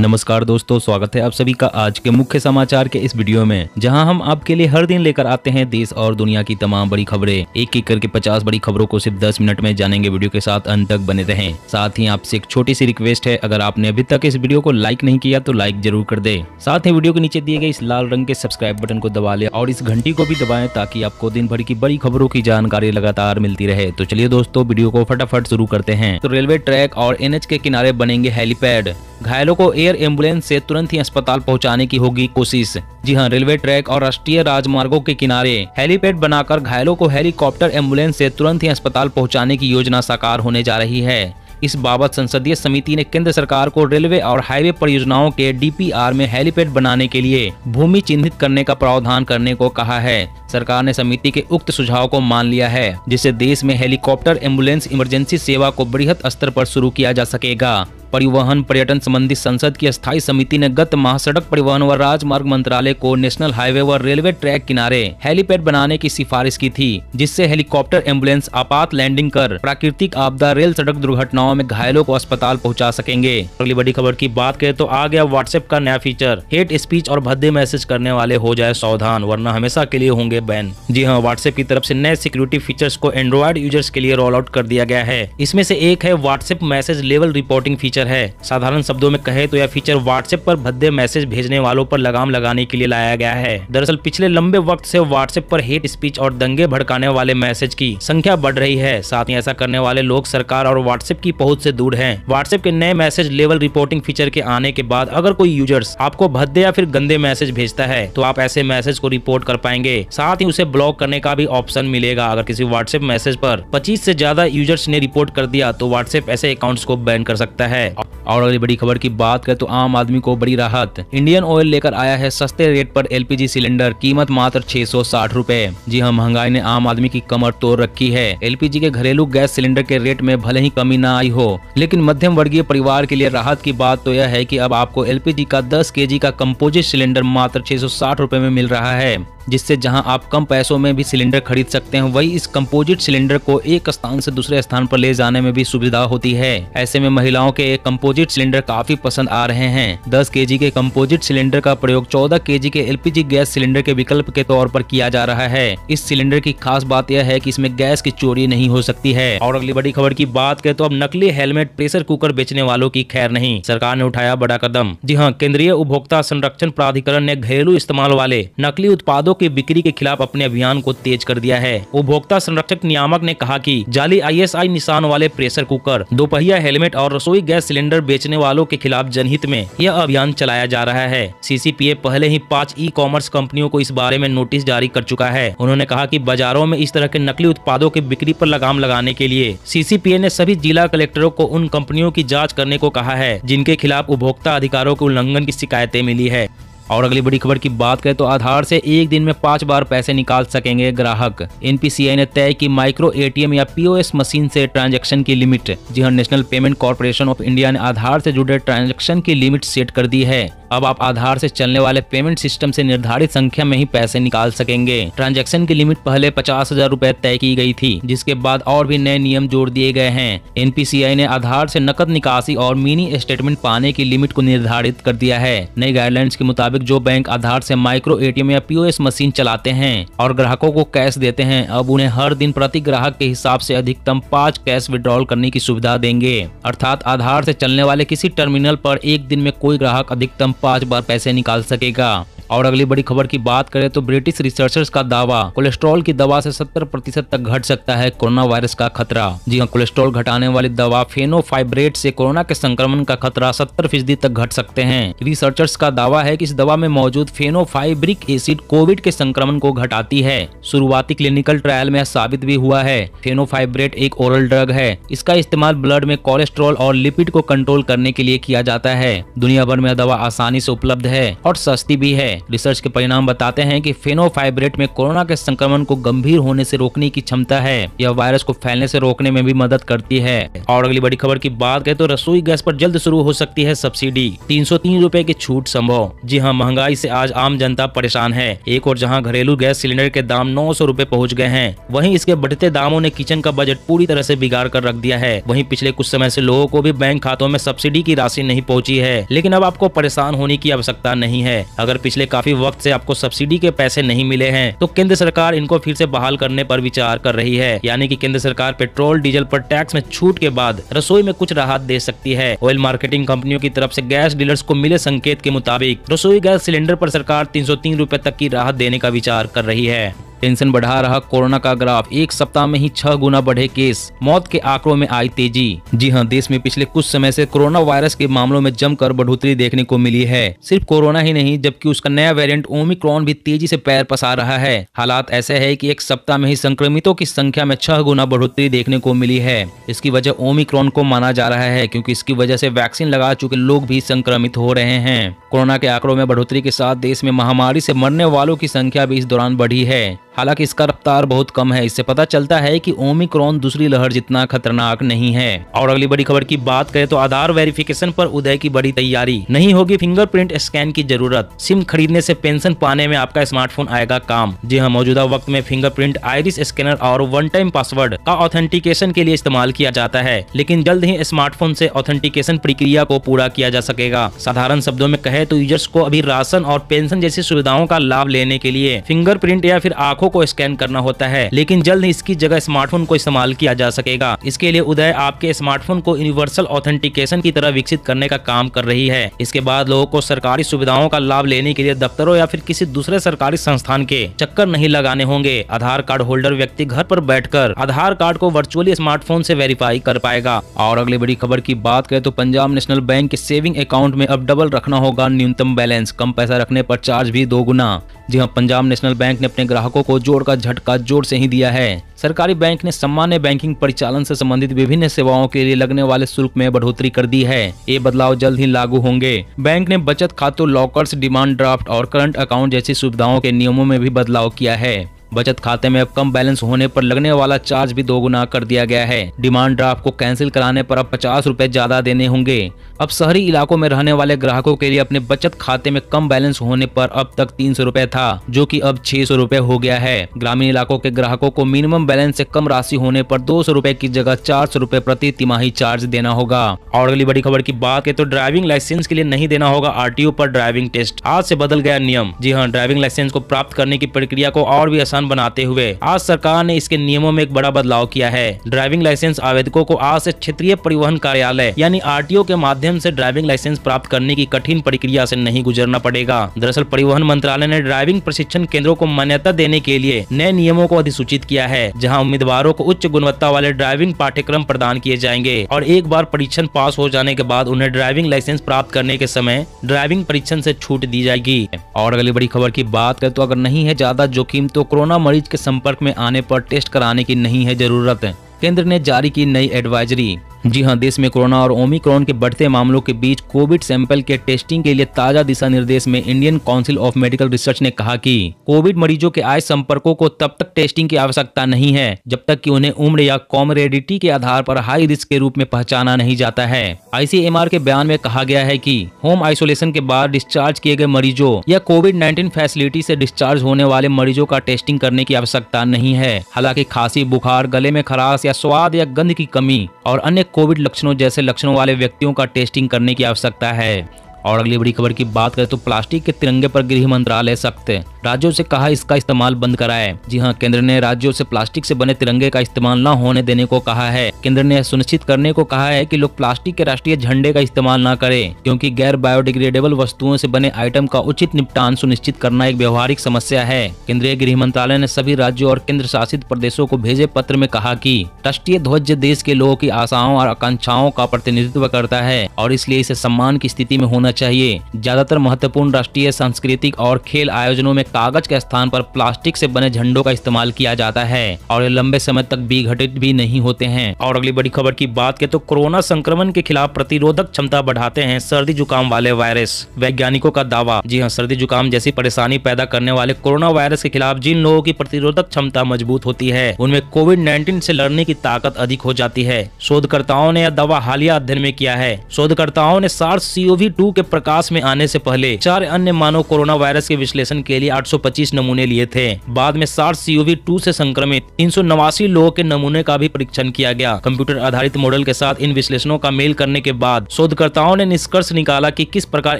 नमस्कार दोस्तों, स्वागत है आप सभी का आज के मुख्य समाचार के इस वीडियो में, जहां हम आपके लिए हर दिन लेकर आते हैं देश और दुनिया की तमाम बड़ी खबरें। एक करके 50 बड़ी खबरों को सिर्फ 10 मिनट में जानेंगे। वीडियो के साथ अंत तक बने रहें। साथ ही आपसे एक छोटी सी रिक्वेस्ट है, अगर आपने अभी तक इस वीडियो को लाइक नहीं किया तो लाइक जरूर कर दे। साथ ही वीडियो के नीचे दिए गए इस लाल रंग के सब्सक्राइब बटन को दबा ले और इस घंटी को भी दबाए ताकि आपको दिन भर की बड़ी खबरों की जानकारी लगातार मिलती रहे। तो चलिए दोस्तों, वीडियो को फटाफट शुरू करते हैं। तो रेलवे ट्रैक और NH के किनारे बनेंगे हेलीपैड, घायलों को एयर एम्बुलेंस से तुरंत ही अस्पताल पहुंचाने की होगी कोशिश। जी हां, रेलवे ट्रैक और राष्ट्रीय राजमार्गों के किनारे हेलीपैड बनाकर घायलों को हेलीकॉप्टर एम्बुलेंस से तुरंत ही अस्पताल पहुंचाने की योजना साकार होने जा रही है। इस बाबत संसदीय समिति ने केंद्र सरकार को रेलवे और हाईवे परियोजनाओं के DPR में हेलीपैड बनाने के लिए भूमि चिन्हित करने का प्रावधान करने को कहा है। सरकार ने समिति के उक्त सुझाव को मान लिया है, जिससे देश में हेलीकॉप्टर एम्बुलेंस इमरजेंसी सेवा को बृहद स्तर पर शुरू किया जा सकेगा। परिवहन पर्यटन संबंधी संसद की स्थायी समिति ने गत माह सड़क परिवहन व राजमार्ग मंत्रालय को नेशनल हाईवे व रेलवे ट्रैक किनारे हेलीपैड बनाने की सिफारिश की थी, जिससे हेलीकॉप्टर एम्बुलेंस आपात लैंडिंग कर प्राकृतिक आपदा, रेल सड़क दुर्घटनाओं में घायलों को अस्पताल पहुंचा सकेंगे। अगली बड़ी खबर की बात करें तो आ गया WhatsApp का नया फीचर, हेट स्पीच और भद्दे मैसेज करने वाले हो जाए सावधान, वरना हमेशा के लिए होंगे बैन। जी हाँ, WhatsApp की तरफ से नए सिक्योरिटी फीचर्स को एंड्रॉइड यूजर्स के लिए रोल आउट कर दिया गया है। इसमें से एक है WhatsApp message level reporting feature है। साधारण शब्दों में कहे तो यह फीचर WhatsApp पर भद्दे मैसेज भेजने वालों पर लगाम लगाने के लिए लाया गया है। दरअसल पिछले लंबे वक्त से WhatsApp पर हेट स्पीच और दंगे भड़काने वाले मैसेज की संख्या बढ़ रही है। साथ ही ऐसा करने वाले लोग सरकार और WhatsApp की पहुंच से दूर हैं। WhatsApp के नए मैसेज लेवल रिपोर्टिंग फीचर के आने के बाद अगर कोई यूजर्स आपको भद्दे या फिर गंदे मैसेज भेजता है तो आप ऐसे मैसेज को रिपोर्ट कर पाएंगे। साथ ही उसे ब्लॉक करने का भी ऑप्शन मिलेगा। अगर किसी WhatsApp मैसेज पर 25 से ज्यादा यूजर्स ने रिपोर्ट कर दिया तो WhatsApp ऐसे अकाउंट्स को बैन कर सकता है। और अगली बड़ी खबर की बात करें तो आम आदमी को बड़ी राहत, इंडियन ऑयल लेकर आया है सस्ते रेट पर LPG सिलेंडर, कीमत मात्र 660 रुपए। जी हां, महंगाई ने आम आदमी की कमर तोड़ रखी है। LPG के घरेलू गैस सिलेंडर के रेट में भले ही कमी ना आई हो, लेकिन मध्यम वर्गीय परिवार के लिए राहत की बात तो यह है कि अब आपको LPG का 10 kg का कंपोजिट सिलेंडर मात्र 660 रुपए में मिल रहा है, जिससे जहां आप कम पैसों में भी सिलेंडर खरीद सकते हैं, वहीं इस कंपोजिट सिलेंडर को एक स्थान से दूसरे स्थान पर ले जाने में भी सुविधा होती है। ऐसे में महिलाओं के कंपोजिट सिलेंडर काफी पसंद आ रहे हैं। 10 kg के कंपोजिट सिलेंडर का प्रयोग 14 kg के LPG गैस सिलेंडर के विकल्प के तौर पर किया जा रहा है। इस सिलेंडर की खास बात यह है कि इसमें गैस की चोरी नहीं हो सकती है। और अगली बड़ी खबर की बात करें तो अब नकली हेलमेट प्रेशर कुकर बेचने वालों की खैर नहीं, सरकार ने उठाया बड़ा कदम। जी हाँ, केंद्रीय उपभोक्ता संरक्षण प्राधिकरण ने घरेलू इस्तेमाल वाले नकली उत्पादों की बिक्री के खिलाफ अपने अभियान को तेज कर दिया है। उपभोक्ता संरक्षक नियामक ने कहा कि जाली ISI निशान वाले प्रेशर कुकर, दोपहिया हेलमेट और रसोई गैस सिलेंडर बेचने वालों के खिलाफ जनहित में यह अभियान चलाया जा रहा है। CCPA पहले ही 5 e-commerce कंपनियों को इस बारे में नोटिस जारी कर चुका है। उन्होंने कहा कि बाजारों में इस तरह के नकली उत्पादों की बिक्री पर लगाम लगाने के लिए CCPA ने सभी जिला कलेक्टरों को उन कंपनियों की जाँच करने को कहा है जिनके खिलाफ उपभोक्ता अधिकारों के उल्लंघन की शिकायतें मिली है। और अगली बड़ी खबर की बात करें तो आधार से एक दिन में 5 बार पैसे निकाल सकेंगे ग्राहक, NPCI ने तय की माइक्रो ATM या POS मशीन से ट्रांजैक्शन की लिमिट। जी हां, national payment corporation of India ने आधार से जुड़े ट्रांजैक्शन की लिमिट सेट कर दी है। अब आप आधार से चलने वाले पेमेंट सिस्टम से निर्धारित संख्या में ही पैसे निकाल सकेंगे। ट्रांजैक्शन की लिमिट पहले 50,000 रुपए तय की गई थी, जिसके बाद और भी नए नियम जोड़ दिए गए हैं। NPCI ने आधार से नकद निकासी और मिनी स्टेटमेंट पाने की लिमिट को निर्धारित कर दिया है। नई गाइडलाइंस के मुताबिक जो बैंक आधार से माइक्रो ATM या POS मशीन चलाते हैं और ग्राहकों को कैश देते हैं, अब उन्हें हर दिन प्रति ग्राहक के हिसाब से अधिकतम 5 कैश विड्रॉल करने की सुविधा देंगे। अर्थात आधार से चलने वाले किसी टर्मिनल पर एक दिन में कोई ग्राहक अधिकतम 5 बार पैसे निकाल सकेगा। और अगली बड़ी खबर की बात करें तो ब्रिटिश रिसर्चर्स का दावा, कोलेस्ट्रॉल की दवा से 70% तक घट सकता है कोरोना वायरस का खतरा। जी हां, कोलेस्ट्रॉल घटाने वाली दवा फेनोफाइब्रेट से कोरोना के संक्रमण का खतरा 70% तक घट सकते हैं। रिसर्चर्स का दावा है कि इस दवा में मौजूद फेनोफाइब्रिक एसिड कोविड के संक्रमण को घटाती है। शुरुआती क्लिनिकल ट्रायल में साबित भी हुआ है। फेनोफाइब्रेट एक ओरल ड्रग है। इसका इस्तेमाल ब्लड में कोलेस्ट्रॉल और लिपिड को कंट्रोल करने के लिए किया जाता है। दुनिया भर में दवा आसानी से उपलब्ध है और सस्ती भी है। है। रिसर्च के परिणाम बताते हैं कि फेनोफाइब्रेट में कोरोना के संक्रमण को गंभीर होने से रोकने की क्षमता है। यह वायरस को फैलने से रोकने में भी मदद करती है। और अगली बड़ी खबर की बात करें तो रसोई गैस पर जल्द शुरू हो सकती है सब्सिडी, 303 रुपए की छूट संभव। जी हाँ, महंगाई से आज आम जनता परेशान है। एक और जहाँ घरेलू गैस सिलेंडर के दाम 900 रुपए पहुँच गए हैं, वहीं इसके बढ़ते दामों ने किचन का बजट पूरी तरह से बिगाड़ कर रख दिया है। वहीं पिछले कुछ समय से लोगों को भी बैंक खातों में सब्सिडी की राशि नहीं पहुंची है, लेकिन अब आपको परेशान होने की आवश्यकता नहीं है। अगर पिछले काफी वक्त से आपको सब्सिडी के पैसे नहीं मिले हैं तो केंद्र सरकार इनको फिर से बहाल करने पर विचार कर रही है। यानी कि केंद्र सरकार पेट्रोल डीजल पर टैक्स में छूट के बाद रसोई में कुछ राहत दे सकती है। ऑयल मार्केटिंग कंपनियों की तरफ से गैस डीलर्स को मिले संकेत के मुताबिक रसोई गैस सिलेंडर पर सरकार 303 रुपए तक की राहत देने का विचार कर रही है। टेंशन बढ़ा रहा कोरोना का ग्राफ, एक सप्ताह में ही 6 गुना बढ़े केस, मौत के आंकड़ों में आई तेजी। जी हां, देश में पिछले कुछ समय से कोरोना वायरस के मामलों में जमकर बढ़ोतरी देखने को मिली है। सिर्फ कोरोना ही नहीं, जबकि उसका नया वेरिएंट ओमिक्रॉन भी तेजी से पैर पसार रहा है। हालात ऐसे है कि एक सप्ताह में ही संक्रमितों की संख्या में 6 गुना बढ़ोतरी देखने को मिली है। इसकी वजह ओमिक्रॉन को माना जा रहा है, क्योंकि इसकी वजह से वैक्सीन लगा चुके लोग भी संक्रमित हो रहे हैं। कोरोना के आंकड़ों में बढ़ोतरी के साथ देश में महामारी से मरने वालों की संख्या भी इस दौरान बढ़ी है। हालांकि इसका रफ्तार बहुत कम है। इससे पता चलता है कि ओमिक्रॉन दूसरी लहर जितना खतरनाक नहीं है। और अगली बड़ी खबर की बात करें तो आधार वेरिफिकेशन पर उदय की बड़ी तैयारी, नहीं होगी फिंगरप्रिंट स्कैन की जरूरत, सिम खरीदने से पेंशन पाने में आपका स्मार्टफोन आएगा काम। जी हाँ, मौजूदा वक्त में फिंगरप्रिंट, आइरिस स्कैनर और वन टाइम पासवर्ड का ऑथेंटिकेशन के लिए इस्तेमाल किया जाता है, लेकिन जल्द ही स्मार्टफोन से ऑथेंटिकेशन प्रक्रिया को पूरा किया जा सकेगा। साधारण शब्दों में कहे तो यूजर्स को अभी राशन और पेंशन जैसी सुविधाओं का लाभ लेने के लिए फिंगरप्रिंट या फिर आंखों को स्कैन करना होता है, लेकिन जल्द ही इसकी जगह स्मार्टफोन को इस्तेमाल किया जा सकेगा। इसके लिए उदय आपके स्मार्टफोन को यूनिवर्सल ऑथेंटिकेशन की तरह विकसित करने का काम कर रही है। इसके बाद लोगों को सरकारी सुविधाओं का लाभ लेने के लिए दफ्तरों या फिर किसी दूसरे सरकारी संस्थान के चक्कर नहीं लगाने होंगे। आधार कार्ड होल्डर व्यक्ति घर पर बैठकर आधार कार्ड को वर्चुअली स्मार्टफोन से वेरीफाई कर पाएगा। और अगली बड़ी खबर की बात करें तो पंजाब नेशनल बैंक के सेविंग अकाउंट में अब डबल रखना होगा न्यूनतम बैलेंस, कम पैसा रखने पर चार्ज भी 2 गुना। जी हाँ, पंजाब नेशनल बैंक ने अपने ग्राहकों को जोड़ का झटका जोर से ही दिया है। सरकारी बैंक ने सामान्य बैंकिंग परिचालन से संबंधित विभिन्न सेवाओं के लिए लगने वाले शुल्क में बढ़ोतरी कर दी है। ये बदलाव जल्द ही लागू होंगे। बैंक ने बचत खातों, लॉकर्स, डिमांड ड्राफ्ट और करंट अकाउंट जैसी सुविधाओं के नियमों में भी बदलाव किया है। बचत खाते में अब कम बैलेंस होने पर लगने वाला चार्ज भी 2 गुना कर दिया गया है। डिमांड ड्राफ्ट को कैंसिल कराने पर अब 50 रुपए ज्यादा देने होंगे। अब शहरी इलाकों में रहने वाले ग्राहकों के लिए अपने बचत खाते में कम बैलेंस होने पर अब तक 300 रुपए था, जो कि अब 600 रुपए हो गया है। ग्रामीण इलाकों के ग्राहकों को मिनिमम बैलेंस से कम राशि होने पर 200 रुपए की जगह 400 रुपए प्रति तिमाही चार्ज देना होगा। और अगली बड़ी खबर की बात करें तो ड्राइविंग लाइसेंस के लिए नहीं देना होगा RTO पर ड्राइविंग टेस्ट, आज से बदल गया नियम। जी हाँ, ड्राइविंग लाइसेंस को प्राप्त करने की प्रक्रिया को और भी बनाते हुए आज सरकार ने इसके नियमों में एक बड़ा बदलाव किया है। ड्राइविंग लाइसेंस आवेदकों को आज से क्षेत्रीय परिवहन कार्यालय यानी RTO के माध्यम से ड्राइविंग लाइसेंस प्राप्त करने की कठिन प्रक्रिया से नहीं गुजरना पड़ेगा। दरअसल परिवहन मंत्रालय ने ड्राइविंग प्रशिक्षण केंद्रों को मान्यता देने के लिए नए नियमों को अधिसूचित किया है, जहाँ उम्मीदवारों को उच्च गुणवत्ता वाले ड्राइविंग पाठ्यक्रम प्रदान किए जाएंगे और एक बार परीक्षण पास हो जाने के बाद उन्हें ड्राइविंग लाइसेंस प्राप्त करने के समय ड्राइविंग परीक्षण से छूट दी जाएगी। और अगली बड़ी खबर की बात करें तो अगर नहीं है ज्यादा जोखिम तो कोरोना मरीज के संपर्क में आने पर टेस्ट कराने की नहीं है जरूरत, केंद्र ने जारी की नई एडवाइजरी। जी हां, देश में कोरोना और ओमिक्रॉन के बढ़ते मामलों के बीच कोविड सैंपल के टेस्टिंग के लिए ताजा दिशा निर्देश में Indian council of medical research ने कहा कि कोविड मरीजों के आए संपर्कों को तब तक टेस्टिंग की आवश्यकता नहीं है जब तक कि उन्हें उम्र या कॉमरेडिटी के आधार पर हाई रिस्क के रूप में पहचाना नहीं जाता है। ICMR के बयान में कहा गया है कि होम आइसोलेशन के बाद डिस्चार्ज किए गए मरीजों या कोविड-19 फैसिलिटी से डिस्चार्ज होने वाले मरीजों का टेस्टिंग करने की आवश्यकता नहीं है। हालांकि खांसी, बुखार, गले में खराश या स्वाद या गंध की कमी और अन्य कोविड लक्षणों जैसे लक्षणों वाले व्यक्तियों का टेस्टिंग करने की आवश्यकता है। और अगली बड़ी खबर की बात करें तो प्लास्टिक के तिरंगे पर गृह मंत्रालय सख्त, राज्यों से कहा इसका इस्तेमाल बंद कराए। जी हां, केंद्र ने राज्यों से प्लास्टिक से बने तिरंगे का इस्तेमाल न होने देने को कहा है। केंद्र ने सुनिश्चित करने को कहा है कि लोग प्लास्टिक के राष्ट्रीय झंडे का इस्तेमाल न करें, क्योंकि गैर बायोडिग्रेडेबल वस्तुओं से बने आइटम का उचित निपटान सुनिश्चित करना एक व्यवहारिक समस्या है। केंद्रीय गृह मंत्रालय ने सभी राज्यों और केंद्र शासित प्रदेशों को भेजे पत्र में कहा कि राष्ट्रीय ध्वज देश के लोगों की आशाओं और आकांक्षाओं का प्रतिनिधित्व करता है और इसलिए इसे सम्मान की स्थिति में होना चाहिए। ज्यादातर महत्वपूर्ण राष्ट्रीय, सांस्कृतिक और खेल आयोजनों में कागज के स्थान पर प्लास्टिक से बने झंडों का इस्तेमाल किया जाता है और ये लंबे समय तक विघटित भी नहीं होते हैं। और अगली बड़ी खबर की बात करें तो कोरोना संक्रमण के खिलाफ प्रतिरोधक क्षमता बढ़ाते हैं सर्दी जुकाम वाले वायरस, वैज्ञानिकों का दावा। जी हाँ, सर्दी जुकाम जैसी परेशानी पैदा करने वाले कोरोना वायरस के खिलाफ जिन लोगों की प्रतिरोधक क्षमता मजबूत होती है उनमें कोविड-19 से लड़ने की ताकत अधिक हो जाती है। शोधकर्ताओं ने यह दावा हालिया अध्ययन में किया है। शोधकर्ताओं ने SARS-CoV-2 के प्रकाश में आने से पहले 4 अन्य मानव कोरोना वायरस के विश्लेषण के लिए 825 नमूने लिए थे। बाद में SARS-CoV-2 से संक्रमित 389 लोगों के नमूने का भी परीक्षण किया गया। कंप्यूटर आधारित मॉडल के साथ इन विश्लेषणों का मेल करने के बाद शोधकर्ताओं ने निष्कर्ष निकाला कि किस प्रकार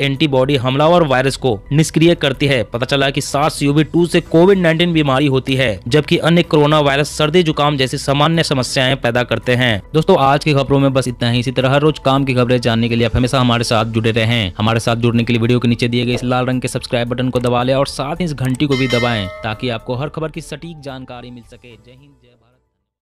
एंटीबॉडी हमलावर वायरस को निष्क्रिय करती है। पता चला कि SARS-CoV-2 से कोविड-19 बीमारी होती है, जबकि अन्य कोरोना वायरस सर्दी जुकाम जैसी सामान्य समस्याएं पैदा करते हैं। दोस्तों, आज की खबरों में बस इतना ही। इसी तरह रोज काम की खबरें जानने के लिए आप हमेशा हमारे साथ जुड़े रहें। हमारे साथ जुड़ने के लिए वीडियो के नीचे दिए गए इस लाल रंग के सब्सक्राइब बटन को दबा लें और साथ ही इस घंटी को भी दबाएं ताकि आपको हर खबर की सटीक जानकारी मिल सके। जय हिंद, जय भारत।